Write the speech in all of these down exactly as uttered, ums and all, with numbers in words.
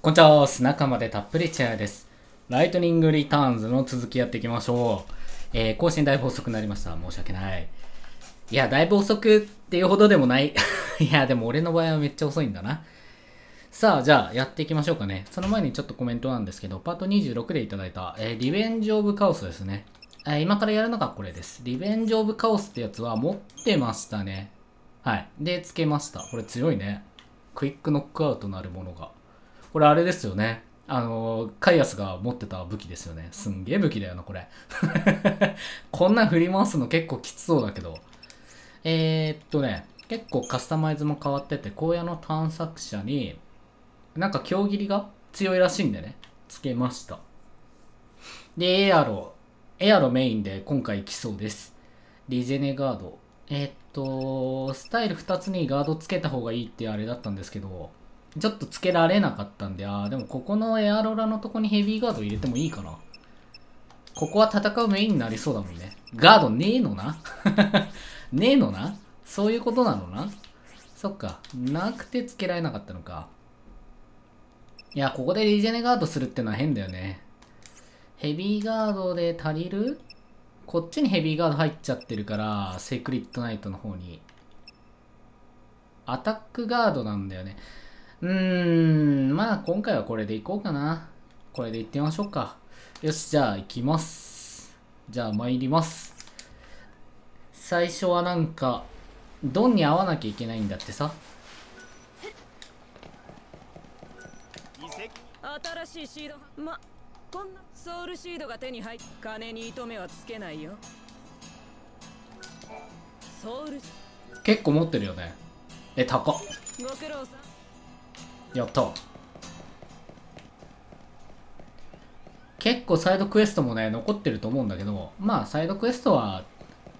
こんにちは、砂釜でたっぷりチェアです。ライトニングリターンズの続きやっていきましょう。えー、更新だいぶ遅くなりました。申し訳ない。いや、だいぶ遅くっていうほどでもない。いや、でも俺の場合はめっちゃ遅いんだな。さあ、じゃあやっていきましょうかね。その前にちょっとコメントなんですけど、パートにじゅうろくでいただいた、えー、リベンジオブカオスですね、えー。今からやるのがこれです。リベンジオブカオスってやつは持ってましたね。はい。で、つけました。これ強いね。クイックノックアウトなるものが。これあれですよね。あの、カイアスが持ってた武器ですよね。すんげえ武器だよな、これ。こんなん振り回すの結構きつそうだけど。えー、っとね、結構カスタマイズも変わってて、荒野の探索者に、なんか強斬りが強いらしいんでね、つけました。で、エアロ、エアロメインで今回来そうです。リジェネガード。えー、っと、スタイルふたつにガードつけた方がいいってあれだったんですけど、ちょっとつけられなかったんで、あーでもここのエアロラのとこにヘビーガード入れてもいいかな。ここは戦うメインになりそうだもんね。ガードねえのなねえのな、そういうことなのな。そっか、なくてつけられなかったのか。いや、ここでリジェネガードするってのは変だよね。ヘビーガードで足りる？こっちにヘビーガード入っちゃってるから、セークリッドナイトの方に。アタックガードなんだよね。うーん、まあ今回はこれでいこうかな。これでいってみましょうか。よし、じゃあ行きます。じゃあ参ります。最初はなんか、ドンに合わなきゃいけないんだってさ。新しいシード、ま、こんなソウルシードが手に入っ、金に糸目はつけないよ。ソウル結構持ってるよね。え、高っ。ご苦労さん。やった。結構サイドクエストもね残ってると思うんだけど、まあサイドクエストは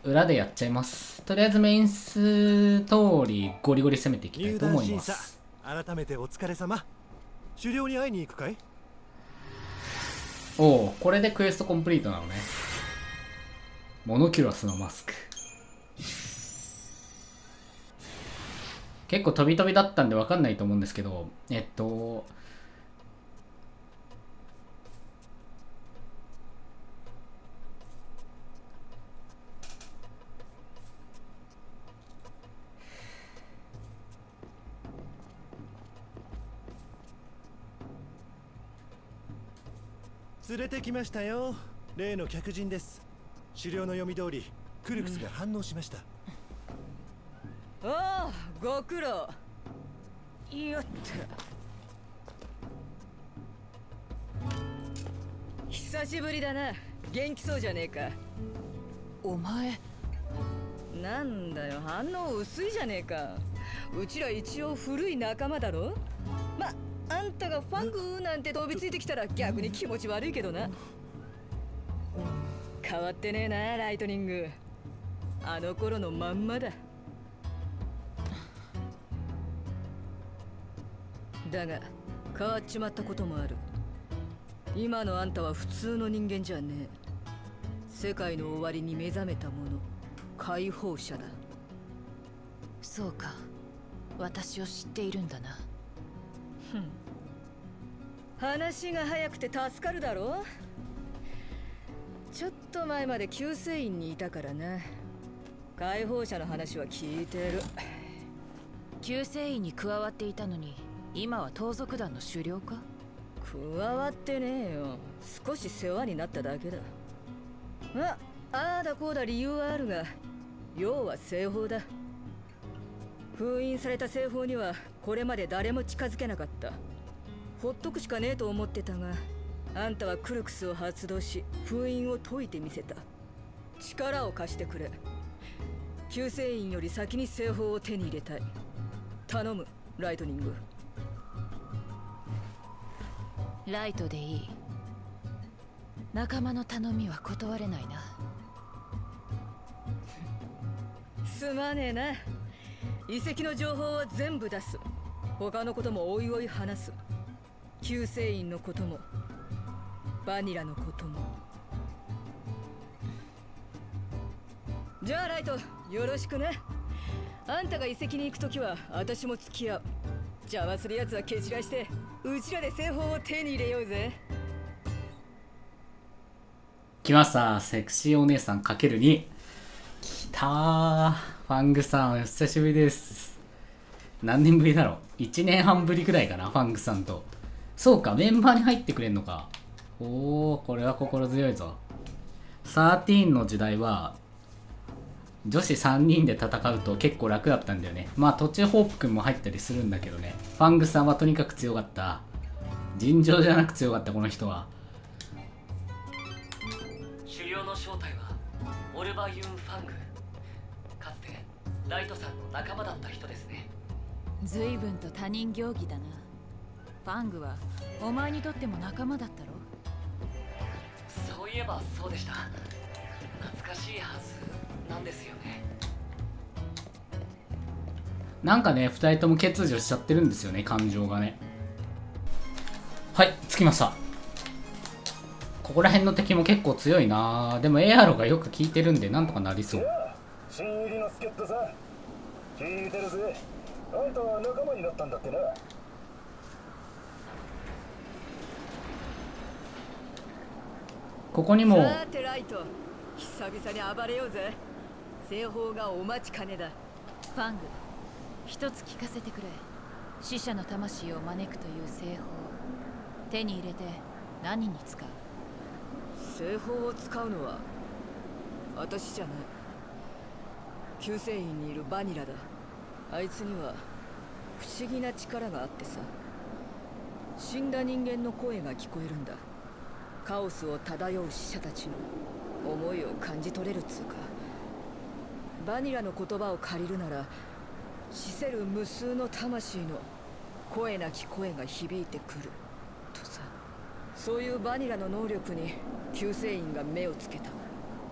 裏でやっちゃいます。とりあえずメインストーリーゴリゴリ攻めていきたいと思います。改めてお疲れ様。狩猟に会いに行くかい？おお、これでクエストコンプリートなのね。モノキュラスのマスク結構飛び飛びだったんで分かんないと思うんですけど、えっと、連れてきましたよ。例の客人です。狩猟の読み通り、クルクスが反応しました。おお、ご苦労。よっと。久しぶりだな。元気そうじゃねえか。お前。なんだよ、反応薄いじゃねえか。うちら一応古い仲間だろ。ま、あんたがファングーなんて飛びついてきたら逆に気持ち悪いけどな。変わってねえな、ライトニング。あの頃のまんまだ。だが変わっちまったこともある。今のあんたは普通の人間じゃねえ。世界の終わりに目覚めたもの、解放者だ。そうか、私を知っているんだな。ふん、話が早くて助かるだろう。ちょっと前まで救世院にいたからな。解放者の話は聞いてる。救世院に加わっていたのに今は盗賊団の狩猟か？加わってねえよ。少し世話になっただけだ。まあ、ああだこうだ理由はあるが、要は西方だ。封印された西方にはこれまで誰も近づけなかった。ほっとくしかねえと思ってたが、あんたはクルクスを発動し封印を解いてみせた。力を貸してくれ。救世院より先に西方を手に入れたい。頼む、ライトニング。ライトでいい。仲間の頼みは断れないな。すまねえな。遺跡の情報は全部出す。他のこともおいおい話す。救世院のこともバニラのことも。じゃあライト、よろしくね。あんたが遺跡に行くときは私も付き合う。邪魔するやつは蹴散らしてうちらで製法を手に入れようぜ。来ました、セクシーお姉さん かけるに。 きたー、ファングさんお久しぶりです。何年ぶりだろう、いちねんはんぶりくらいかな、ファングさんと。そうか、メンバーに入ってくれんのか。おお、これは心強いぞ。じゅうさんの時代は女子さんにんで戦うと結構楽だったんだよね。まあ途中ホープくんも入ったりするんだけどね。ファングさんはとにかく強かった。尋常じゃなく強かった、この人は。狩猟の正体はオルバユン・ファング、かつてライトさんの仲間だった人ですね。随分と他人行儀だな。ファングはお前にとっても仲間だったろ。そういえばそうでした。懐かしいはずなんですよね。なんかね、ふたりとも欠如しちゃってるんですよね、感情がね。はい、着きました。ここら辺の敵も結構強いな。でもエアロがよく効いてるんでなんとかなりそう。新入りの助っ人さん、聞いてるぜ。あんたは仲間になったんだってな。ここにもさてライト、久々に暴れようぜ。西方がお待ちかねだ。ファング、一つ聞かせてくれ。死者の魂を招くという製法、手に入れて何に使う？製法を使うのは私じゃない。救世院にいるバニラだ。あいつには不思議な力があってさ、死んだ人間の声が聞こえるんだ。カオスを漂う死者たちの思いを感じ取れるっつうか。バニラの言葉を借りるなら、死せる無数の魂の声なき声が響いてくるとさ。そういうバニラの能力に救世員が目をつけた。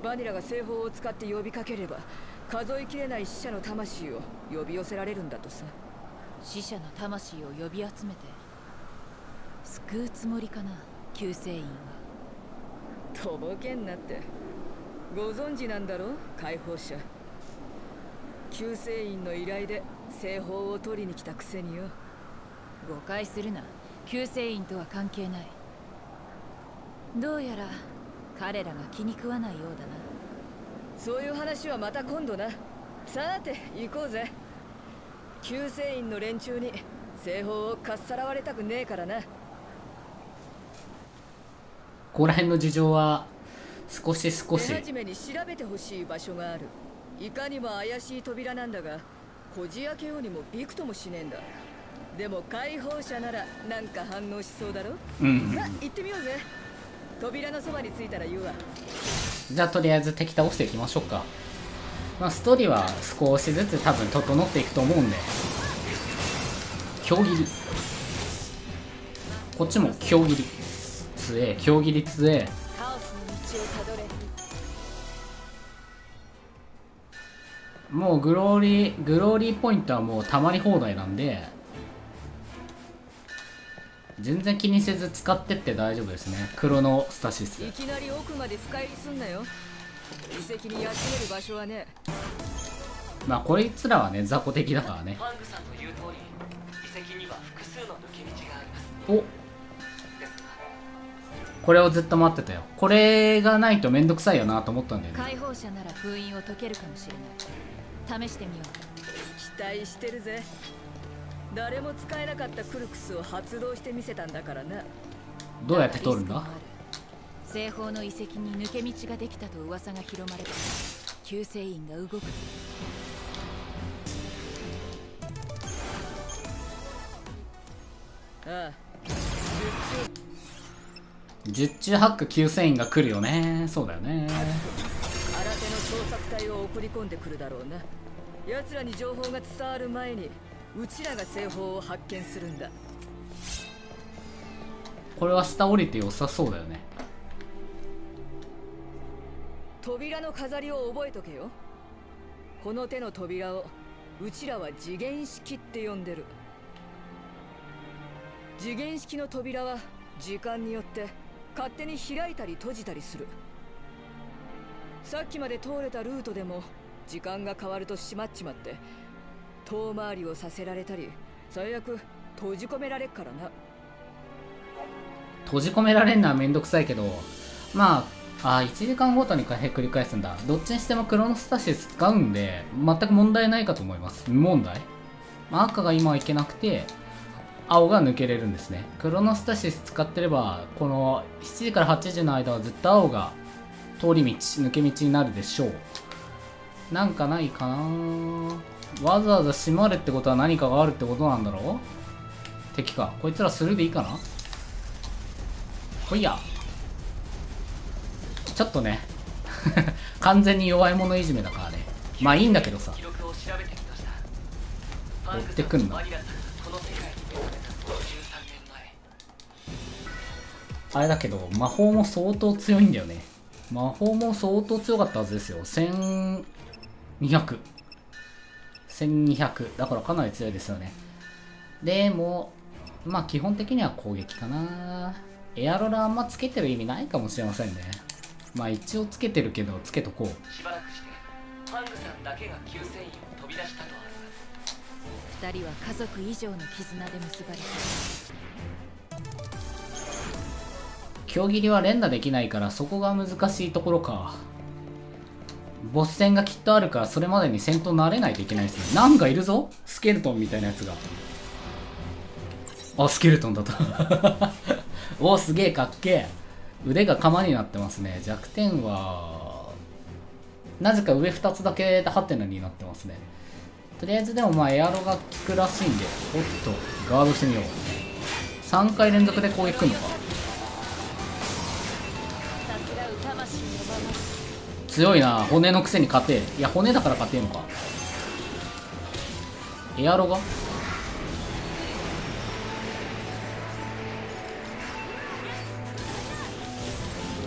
バニラが製法を使って呼びかければ、数えきれない死者の魂を呼び寄せられるんだとさ。死者の魂を呼び集めて救うつもりかな、救世員は。とぼけんなって、ご存知なんだろう、解放者。救世員の依頼で製法を取りに来たくせによ。誤解するな、救世員とは関係ない。どうやら彼らが気に食わないようだな。そういう話はまた今度な。さて行こうぜ。救世員の連中に製法をかっさらわれたくねえからな。ここら辺の事情は少し少し手始めに調べてほしい場所がある。いかにも怪しい扉なんだが、こじ開けようにもびくともしねえんだ。でも解放者ならなんか反応しそうだろ。うん、さあ行ってみようぜ。扉のそばに着いたら言うわ。じゃあとりあえず敵倒していきましょうか。まあストーリーは少しずつ多分整っていくと思うんで。強切り、こっちも強切り強切りつえ。もうグローリーグローリーポイントはもうたまり放題なんで、全然気にせず使ってって大丈夫ですね。クロノスタシス。いきなり奥まで深入りすんなよ。遺跡にやってみる場所はね。まあこいつらはね雑魚的だからね。おっ、これをずっと待ってたよ。これがないとめんどくさいよなと思ったんだよね。解放者なら封印を解けるかもしれない。試してみよう。期待してるぜ。誰も使えなかったクルクスを発動してみせたんだからな。どうやって取るんだ。西方の遺跡に抜け道ができたと噂が広まれば、救世員が動く。ああ、十中八九救世員が来るよね。そうだよね。新手の捜索隊を送り込んでくるだろうな。奴らに情報が伝わる前にうちらが製法を発見するんだ。これは下降りて良さそうだよね。扉の飾りを覚えとけよ。この手の扉をうちらは次元式って呼んでる。次元式の扉は時間によって勝手に開いたり閉じたりする。さっきまで通れたルートでも時間が変わると閉まっちまって、遠回りをさせられたり、最悪閉じ込められっからな。閉じ込められんのはめんどくさいけど、まあ、あーいちじかんごとに回復繰り返すんだ。どっちにしてもクロノスタシス使うんで全く問題ないかと思います。無問題。まあ、赤が今はいけなくて青が抜けれるんですね。クロノスタシス使ってればこのしちじからはちじの間はずっと青が通り道抜け道になるでしょう。なんかないかな。わざわざ閉まるってことは何かがあるってことなんだろう。敵か。こいつらスルーでいいかな。ほいや。ちょっとね完全に弱い者いじめだからね。まあいいんだけどさ。追ってくんな。あれだけど魔法も相当強いんだよね。魔法も相当強かったはずですよ。せんにひゃく、せんにひゃくだからかなり強いですよね。でもまあ基本的には攻撃かな。エアロラあんまつけてる意味ないかもしれませんね。まあ一応つけてるけどつけとこう。しばらくしてパングさんだけが救世員を飛び出したとあります。二人は家族以上の絆で結ばれた。強切りは連打できないからそこが難しいところか。ボス戦がきっとあるからそれまでに戦闘慣れないといけないですね。なんかいるぞスケルトンみたいなやつが。あ、スケルトンだったお、すげえかっけえ。腕が鎌になってますね。弱点はなぜか上ふたつだけでハテナになってますね。とりあえずでもまあエアロが効くらしいんで。おっとガードしてみよう。さんかい連続で攻撃くんのか。強いな。骨のくせに勝て。いや骨だから勝てんのか。エアロが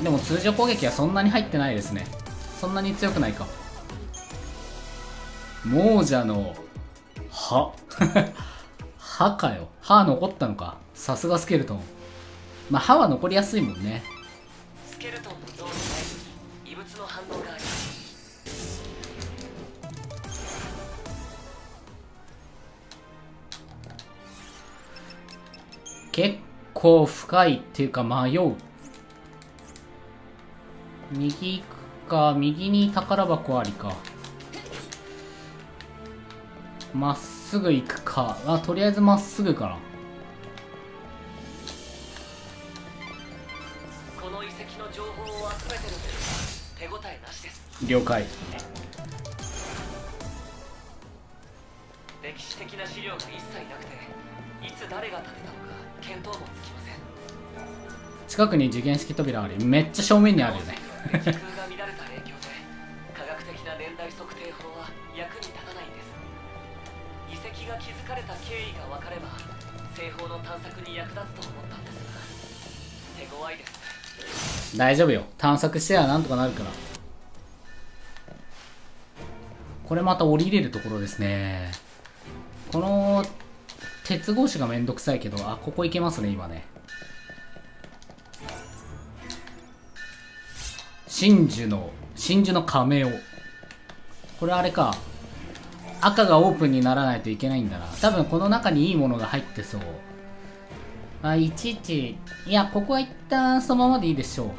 でも通常攻撃はそんなに入ってないですね。そんなに強くないか。亡者の歯歯かよ。歯残ったのか。さすがスケルトン。まあ歯は残りやすいもんね。スケルトンの反応があります。結構深いっていうか迷う。右行くか。右に宝箱ありか。まっすぐ行くか。あ、とりあえずまっすぐかな。この遺跡の情報を集めてるんですか。手応えなしです。了解。歴史的な資料が一切なくて、いつ誰が建てたのか見当もつきません。近くに時限式扉あり、めっちゃ正面にあるよね。時空が乱れた影響で、科学的な年代測定法は役に立たないんです。遺跡が築かれた経緯が分かれば、製法の探索に役立つと思ったんですが、手強いです。大丈夫よ。探索してはなんとかなるから。これまた降りれるところですね。この鉄格子がめんどくさいけど、あ、ここ行けますね今ね。真珠の真珠の亀を。これあれか、赤がオープンにならないといけないんだな。多分この中にいいものが入ってそう。あ、いちいち、いや、ここは一旦そのままでいいでしょう。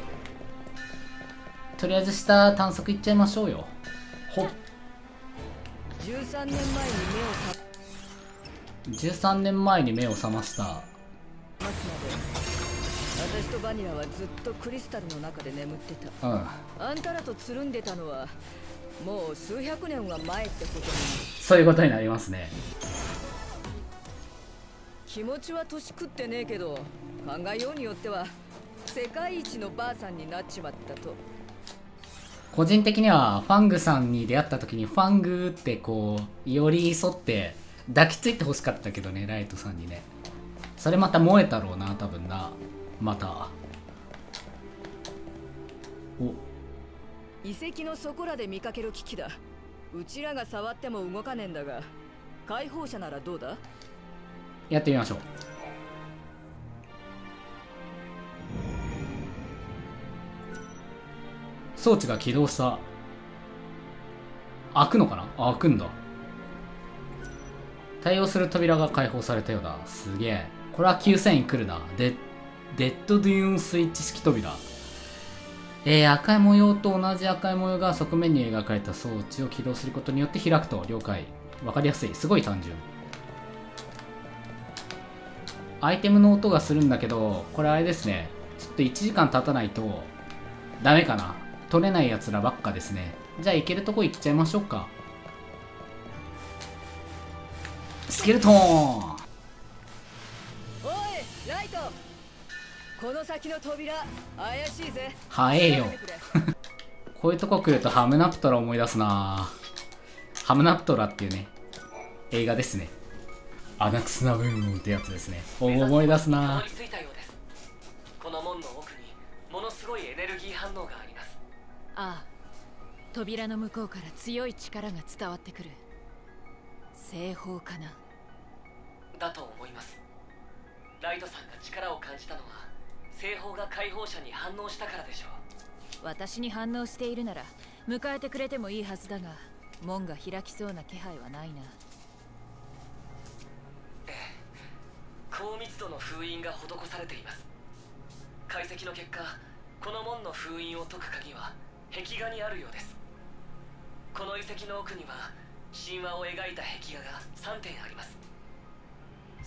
とりあえず下探索行っちゃいましょうよ。ほっ。じゅうさんねんまえに目を覚ました。私とバニラはずっとクリスタルの中で眠ってた。うん。あんたらとつるんでたのは、もう数百年は前ってことに。そういうことになりますね。気持ちは年食ってねえけど、考えようによっては世界一のばあさんになっちまったと。個人的にはファングさんに出会った時にファングってこう寄り添って抱きついてほしかったけどね、ライトさんにね。それまた燃えたろうな多分な。またお遺跡のそこらで見かける機器だ。うちらが触っても動かねえんだが、解放者ならどうだ。やってみましょう。装置が起動した。開くのかな。あ、開くんだ。対応する扉が解放されたようだ。すげえ。これはきゅうせんい来るな。デッ、デッドデューンスイッチ式扉。えー、赤い模様と同じ赤い模様が側面に描かれた装置を起動することによって開くと。了解。わかりやすい。すごい単純。アイテムの音がするんだけど、これあれですね。ちょっといちじかん経たないとダメかな。取れないやつらばっかですね。じゃあ行けるとこ行っちゃいましょうか。スケルトーン。おいライト、この先の扉怪しいぜ。早えよこういうとこ来るとハムナプトラ思い出すな。ハムナプトラっていうね、映画ですね。アナクスナブーンってやつですね。思い出すな。この門の奥にものすごいエネルギー反応があります。ああ、扉の向こうから強い力が伝わってくる。正方かな。だと思います。ライトさんが力を感じたのは正方が解放者に反応したからでしょう。私に反応しているなら迎えてくれてもいいはずだが、門が開きそうな気配はないな。ええ、高密度の封印が施されています。解析の結果、この門の封印を解く鍵は壁画にあるようです。この遺跡の奥には神話を描いた壁画がさんてんあります。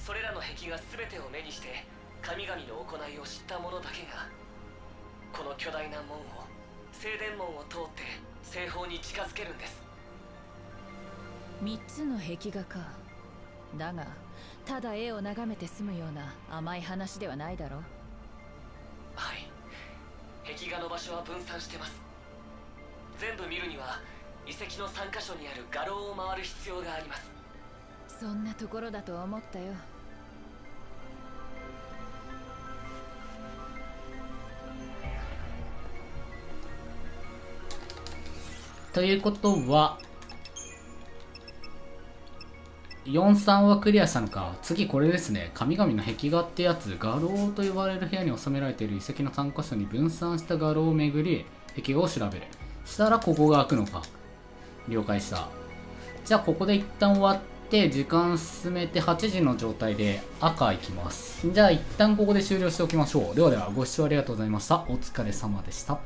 それらの壁画全てを目にして神々の行いを知った者だけがこの巨大な門を、聖殿門を通って西方に近づけるんです。みっつの壁画か。だがただ絵を眺めて済むような甘い話ではないだろう。はい、壁画の場所は分散してます。全部見るには遺跡のさんカ所にある画廊を回る必要があります。そんなところだと思ったよ。ということはよんじゅうさんはクリアしたのか。次これですね。神々の壁画ってやつ。画廊と呼ばれる部屋に収められている遺跡のさんカ所に分散した画廊を巡り壁画を調べる。したらここが開くのか。了解した。じゃあここで一旦終わって時間進めてはちじの状態で赤いきます。じゃあ一旦ここで終了しておきましょう。ではでは、ご視聴ありがとうございました。お疲れ様でした。